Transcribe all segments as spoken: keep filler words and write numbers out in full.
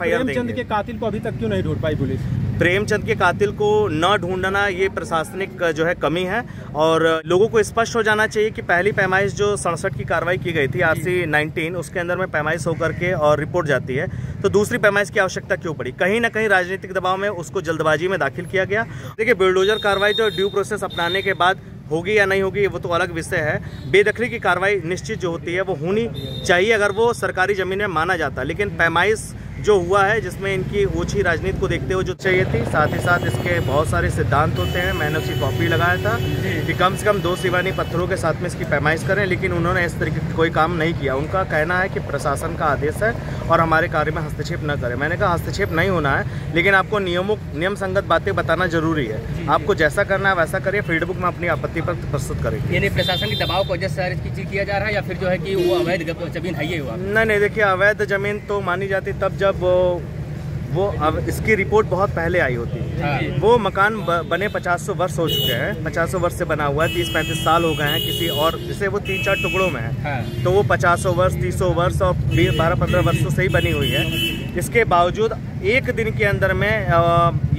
प्रेमचंद के कातिल को अभी तक क्यों नहीं ढूंढ पाई पुलिस? प्रेमचंद के कातिल को न ढूंढना ये प्रशासनिक जो है कमी है और लोगों को स्पष्ट हो जाना चाहिए कि पहली पैमाइश जो सड़सठ की कार्रवाई की गई थी आरसी नाइनटीन उसके अंदर में पैमाइश होकर के और रिपोर्ट जाती है तो दूसरी पैमाइश की आवश्यकता क्यों पड़ी? कहीं ना कहीं राजनीतिक दबाव में उसको जल्दबाजी में दाखिल किया गया। देखिए बुलडोजर कार्रवाई जो ड्यू प्रोसेस अपनाने के बाद होगी या नहीं होगी वो तो अलग विषय है। बेदखली की कार्रवाई निश्चित जो होती है वो होनी चाहिए अगर वो सरकारी ज़मीन में माना जाता, लेकिन पैमाइश जो हुआ है जिसमें इनकी ऊंची राजनीति को देखते हुए जो चाहिए थी, साथ ही साथ इसके बहुत सारे सिद्धांत होते हैं। मैंने उसकी कॉपी लगाया था कि कम से कम दो सिवानी पत्थरों के साथ में इसकी पैमाइश करें, लेकिन उन्होंने इस तरीके का कोई काम नहीं किया। उनका कहना है कि प्रशासन का आदेश है और हमारे कार्य में हस्तक्षेप न करें। मैंने कहा हस्तक्षेप नहीं होना है, लेकिन आपको नियमों नियम संगत बातें बताना जरूरी है। आपको जैसा करना है वैसा करिए। फीडबुक में अपनी आपत्ति पर प्रस्तुत करेंगे। यानी प्रशासन के दबाव को वजह से इसकी किया जा रहा है या फिर जो है कि वो अवैध जमीन है? ये नहीं नहीं, देखिए अवैध जमीन तो मानी जाती तब जब वो वो अब इसकी रिपोर्ट बहुत पहले आई होती है। वो मकान बने पचास सौ वर्ष हो चुके हैं, पचास सौ वर्ष से बना हुआ है, तीस पैंतीस साल हो गए हैं किसी और जिसे वो तीन चार टुकड़ों में है, तो वो पचास सौ वर्ष तीस सौ वर्ष और बारह पंद्रह वर्षों से ही बनी हुई है। इसके बावजूद एक दिन के अंदर में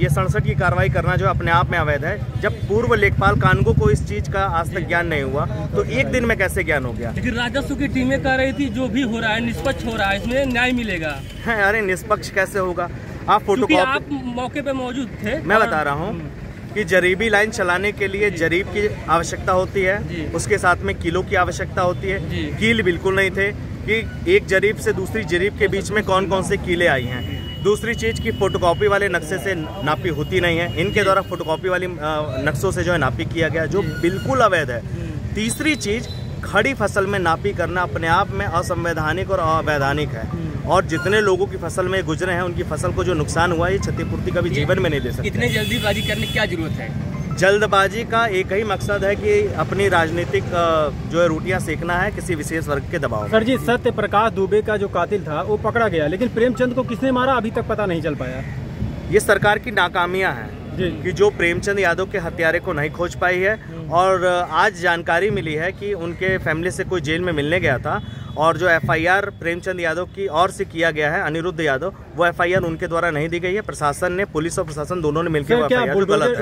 ये सड़सठ की कार्रवाई करना जो अपने आप में अवैध है। जब पूर्व लेखपाल कानगो को इस चीज़ का आज तक ज्ञान नहीं हुआ तो एक दिन में कैसे ज्ञान हो गया? लेकिन राजस्व की टीमें कह रही थी जो भी हो रहा है निष्पक्ष हो रहा है, इसमें न्याय मिलेगा। है अरे निष्पक्ष कैसे होगा? आप फोटो कॉपी, आप मौके पे मौजूद थे। मैं बता रहा हूँ कि जरीबी लाइन चलाने के लिए जरीब की आवश्यकता होती है, उसके साथ में कीलों की आवश्यकता होती है। कील बिल्कुल नहीं थे कि एक जरीब से दूसरी जरीब के बीच में कौन कौन से कीलें आई हैं। दूसरी चीज़ की फोटोकॉपी वाले नक्शे से नापी होती नहीं है, इनके द्वारा फोटोकॉपी वाली नक्शों से जो है नापी किया गया जो बिल्कुल अवैध है। तीसरी चीज़ खड़ी फसल में नापी करना अपने आप में असंवैधानिक और अवैधानिक है और जितने लोगों की फसल में गुजरे हैं उनकी फसल को जो नुकसान हुआ ये क्षतिपूर्ति कभी जीवन में नहीं दे सकते। इतने जल्दीबाजी करने की क्या जरूरत है? जल्दबाजी का एक ही मकसद है कि अपनी राजनीतिक जो है रोटियां सेकना है किसी विशेष वर्ग के दबाव। सर जी, सत्य प्रकाश दुबे का जो कातिल था वो पकड़ा गया, लेकिन प्रेमचंद को किसने मारा अभी तक पता नहीं चल पाया। ये सरकार की नाकामियाँ हैं कि जो प्रेमचंद यादव के हत्यारे को नहीं खोज पाई है और आज जानकारी मिली है कि उनके फैमिली से कोई जेल में मिलने गया था और जो एफआईआर प्रेमचंद यादव की ओर से किया गया है अनिरुद्ध यादव, वो एफआईआर उनके द्वारा नहीं दी गई है। प्रशासन ने, पुलिस और प्रशासन दोनों ने मिलकर क्या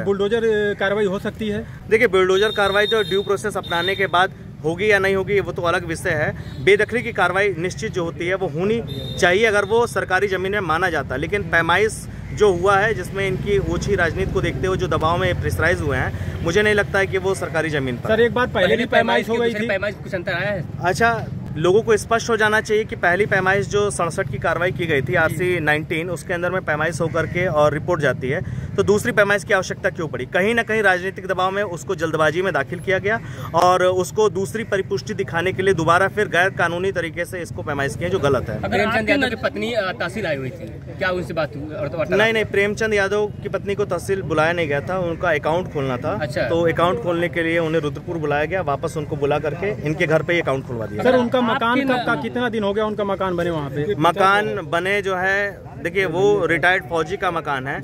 बुलडोजर कार्रवाई हो सकती है? देखिए बुलडोजर कार्रवाई जो ड्यू प्रोसेस अपनाने के बाद होगी या नहीं होगी वो तो अलग विषय है। बेदखली की कार्रवाई निश्चित जो होती है वो होनी चाहिए अगर वो सरकारी ज़मीन में माना जाता, लेकिन पैमाइश जो हुआ है जिसमें इनकी ऊंची राजनीति को देखते हुए जो दबाव में प्रेशराइज हुए हैं, मुझे नहीं लगता है कि वो सरकारी जमीन पर। सर एक बात, पहले भी पैमाइश हो गई थी, पैमाइश कुछ अंतर आया है? अच्छा, लोगों को स्पष्ट हो जाना चाहिए कि पहली पैमाइश जो सड़सठ की कार्रवाई की गई थी आरसी नाइनटीन उसके अंदर में पैमाइश होकर के और रिपोर्ट जाती है तो दूसरी पैमाइश की आवश्यकता क्यों पड़ी? कहीं ना कहीं राजनीतिक दबाव में उसको जल्दबाजी में दाखिल किया गया और उसको दूसरी परिपुष्टि दिखाने के लिए दोबारा फिर गैर कानूनी तरीके से इसको पैमाइश किया जो गलत है। प्रेमचंद यादव की पत्नी तहसील आई हुई थी क्या, उनसे बात हुई? नहीं नहीं, प्रेमचंद यादव की पत्नी को तहसील बुलाया नहीं गया था, उनका अकाउंट खोलना था। तो अकाउंट खोलने के लिए उन्हें रुद्रपुर बुलाया गया, वापस उनको बुला करके इनके घर पर ही अकाउंट खुलवा दिया। सर उनका मकान कब का, कितना दिन हो गया उनका मकान बने वहाँ पे? मकान बने जो है, देखिए वो रिटायर्ड फौजी का मकान है।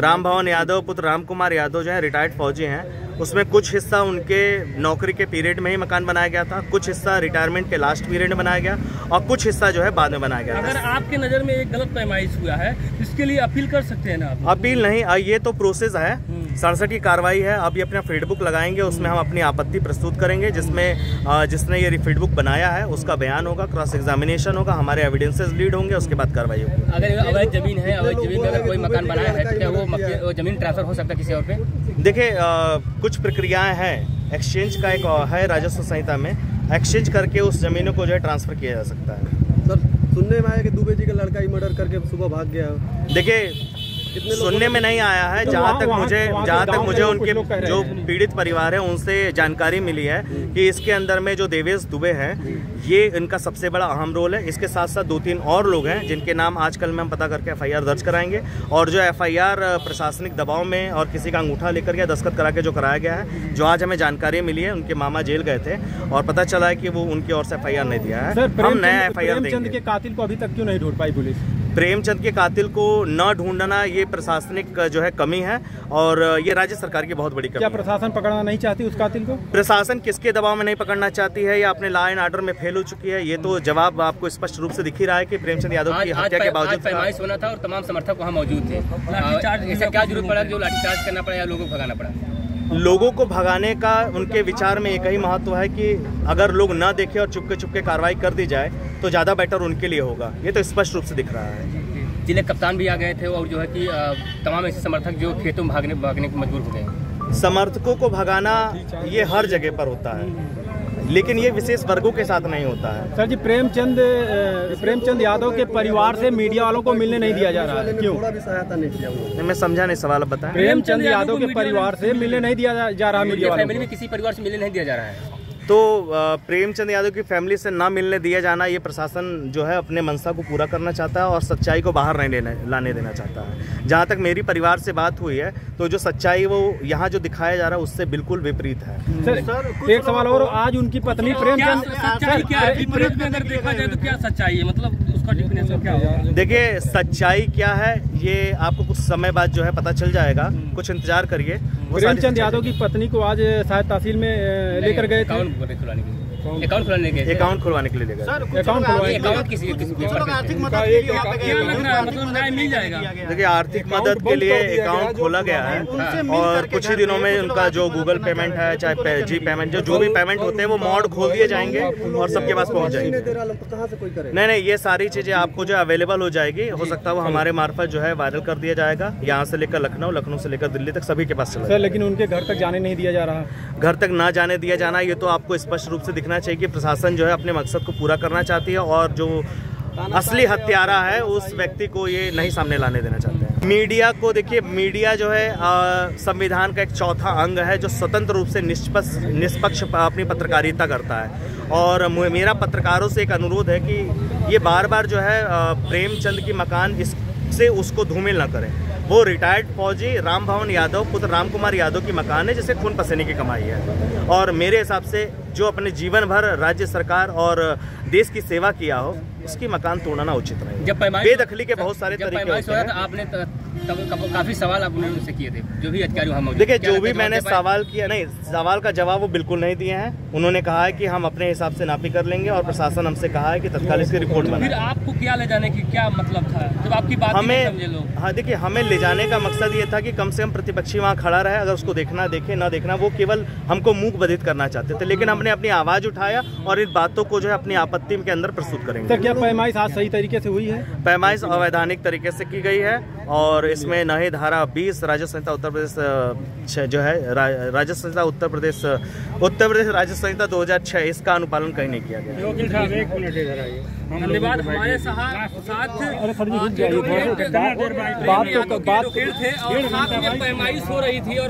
राम भवन यादव पुत्र रामकुमार यादव जो है रिटायर्ड फौजी हैं, उसमें कुछ हिस्सा उनके नौकरी के पीरियड में ही मकान बनाया गया था, कुछ हिस्सा रिटायरमेंट के लास्ट पीरियड में बनाया गया और कुछ हिस्सा जो है बाद में बनाया गया। अगर आपके नज़र में एक गलत पैमाइश हुआ है इसके लिए अपील कर सकते हैं ना आप? अपील नहीं, ये तो प्रोसेस है, सड़सठ की कार्रवाई है। अभी अपना फीडबुक लगाएंगे, उसमें हम अपनी आपत्ति प्रस्तुत करेंगे जिसमें जिसने ये फीडबुक बनाया है उसका बयान होगा, क्रॉस एग्जामिनेशन होगा, हमारे एविडेंसेस लीड होंगे, उसके बाद कार्रवाई होगी। अगर अवैध जमीन है, अवैध जमीन में अगर कोई मकान बनाया है तो क्या वो, वो जमीन ट्रांसफर हो सकता है किसी और पे? देखिए कुछ प्रक्रियाएं हैं, एक्सचेंज का एक है राजस्व संहिता में, एक्सचेंज करके उस जमीनों को जो है ट्रांसफर किया जा सकता है। सर सुनने में आया कि दुबे जी का लड़का ही मर्डर करके सुबह भाग गया। देखिए सुनने में नहीं आया है, जहाँ तक मुझे जहाँ तक मुझे उनके जो पीड़ित परिवार है उनसे जानकारी मिली है कि इसके अंदर में जो देवेश दुबे हैं ये इनका सबसे बड़ा अहम रोल है। इसके साथ साथ दो तीन और लोग हैं जिनके नाम आजकल में हम पता करके एफआईआर दर्ज कराएंगे और जो एफआईआर प्रशासनिक दबाव में और किसी का अंगूठा लेकर के दस्तखत करा के जो कराया गया है, जो आज हमें जानकारी मिली है उनके मामा जेल गए थे और पता चला है कि वो उनकी ओर से एफआईआर नहीं दिया है। हम नया एफआईआर देंगे। प्रेमचंद के कातिल को अभी तक क्यों नहीं ढूंढ पाई पुलिस? प्रेमचंद के कातिल को न ढूंढना ये प्रशासनिक जो है कमी है और ये राज्य सरकार की बहुत बड़ी कमी है। क्या प्रशासन पकड़ना नहीं चाहती उस कातिल को? प्रशासन किसके दबाव में नहीं पकड़ना चाहती है या अपने लॉ एंड ऑर्डर में फेल हो चुकी है, ये तो जवाब आपको स्पष्ट रूप से दिख ही रहा है कि प्रेमचंद यादव की हत्या के बावजूद पैमाइश होना था और तमाम समर्थक वहाँ मौजूद थे। ऐसा क्या जरूरत पड़ा जो लाठीचार्ज करना पड़ा या लोगों को भगाना पड़ा? लोगों को भगाने का उनके विचार में एक ही महत्व है कि अगर लोग ना देखें और चुपके चुपके कार्रवाई कर दी जाए तो ज़्यादा बेटर उनके लिए होगा, ये तो स्पष्ट रूप से दिख रहा है। जिले कप्तान भी आ गए थे और जो है कि तमाम ऐसे समर्थक जो खेतों में भागने भागने को मजबूर हो गए। समर्थकों को भगाना ये हर जगह पर होता है, लेकिन ये विशेष वर्गों के साथ नहीं होता है। सर जी, प्रेमचंद प्रेमचंद यादव के परिवार से मीडिया वालों को मिलने नहीं दिया जा रहा है, क्यों? नहीं, मैं समझा नहीं, सवाल बताएं। प्रेमचंद यादव के परिवार से मिलने नहीं दिया जा रहा, मीडिया वालों में किसी परिवार से मिलने नहीं दिया जा रहा है, तो प्रेमचंद यादव की फैमिली से ना मिलने दिया जाना ये प्रशासन जो है अपने मंशा को पूरा करना चाहता है और सच्चाई को बाहर नहीं लेने लाने देना चाहता है। जहाँ तक मेरी परिवार से बात हुई है तो जो सच्चाई वो यहाँ जो दिखाया जा रहा है उससे बिल्कुल विपरीत है। सर, सर एक सवाल और, आज उनकी पत्नी प्रेमचंद, सच्चाई क्या है विपरीत में अगर देखा जाए तो क्या सच्चाई है, मतलब उसका डिफिनेशन क्या है? देखिए, सच्चाई क्या है ये आपको कुछ समय बाद जो है पता चल जाएगा, कुछ इंतजार करिए। प्रेमचंद यादव की पत्नी को आज शायद तहसील में लेकर गए थे अकाउंट खुलवाने के लिए अकाउंट खुलवाने के लिए देखिए, आर्थिक मदद के लिए अकाउंट खोला गया है और कुछ ही दिनों में उनका जो गूगल पेमेंट है, चाहे जी पेमेंट, जो जो भी पेमेंट होते हैं वो मोड खोल दिए जाएंगे और सबके पास पहुंच जाएंगे। नहीं नहीं, ये सारी चीजें आपको जो अवेलेबल हो जाएगी, हो सकता है वो हमारे मार्फत जो है वायरल कर दिया जाएगा, यहाँ से लेकर लखनऊ, लखनऊ से लेकर दिल्ली तक सभी के पास चला। लेकिन उनके घर तक जाने नहीं दिया जा रहा, घर तक ना जाने दिया जाना ये तो आपको स्पष्ट रूप से दिखना चाहिए कि प्रशासन जो है अपने मकसद को पूरा करना चाहती है और जो असली हत्यारा है उस व्यक्ति को ये नहीं सामने लाने देना चाहते हैं। मीडिया को देखिए, मीडिया जो है संविधान का एक चौथा अंग है जो स्वतंत्र रूप से निष्पक्ष निष्पक्ष अपनी पत्रकारिता करता है और मेरा पत्रकारों से एक अनुरोध है कि ये बार बार जो है प्रेमचंद की मकान इससे उसको धूमिल ना करें। वो रिटायर्ड फौजी राम भवन यादव पुत्र रामकुमार यादव की मकान है जिसे खून पसीने की कमाई है और मेरे हिसाब से जो अपने जीवन भर राज्य सरकार और देश की सेवा किया हो उसकी मकान तोड़ना उचित नहीं। बेदखली के बहुत सारे तरीके होते हैं। आपने तब काफी सवाल आपने उनसे किए थे जो भी अधिकारी हम देखिए, जो भी मैंने सवाल किया, नहीं सवाल का जवाब वो बिल्कुल नहीं दिए हैं। उन्होंने कहा है कि हम अपने हिसाब से नापी कर लेंगे और प्रशासन हमसे कहा है कि तत्काल इसकी रिपोर्ट बनाएं। फिर आपको क्या ले जाने की क्या मतलब था जब आपकी बात हमें? हाँ देखिए, हमें ले जाने का मकसद ये था कि कम से कम प्रतिपक्षी वहाँ खड़ा रहे, अगर उसको देखना देखे ना देखना, वो केवल हमको मूक बधित करना चाहते थे, लेकिन हमने अपनी आवाज उठाया और इन बातों को जो है अपनी आपत्ति के अंदर प्रस्तुत करेंगे। क्या पैमाइश आज सही तरीके से हुई है? पैमाइश अवैधानिक तरीके से की गई है और इसमें न ही धारा बीस राज्य संहिता उत्तर प्रदेश जो है रा, राज्य संहिता उत्तर प्रदेश उत्तर प्रदेश राज्य संहिता दो हज़ार छह इसका अनुपालन कहीं नहीं किया गया। बात हो रही थी।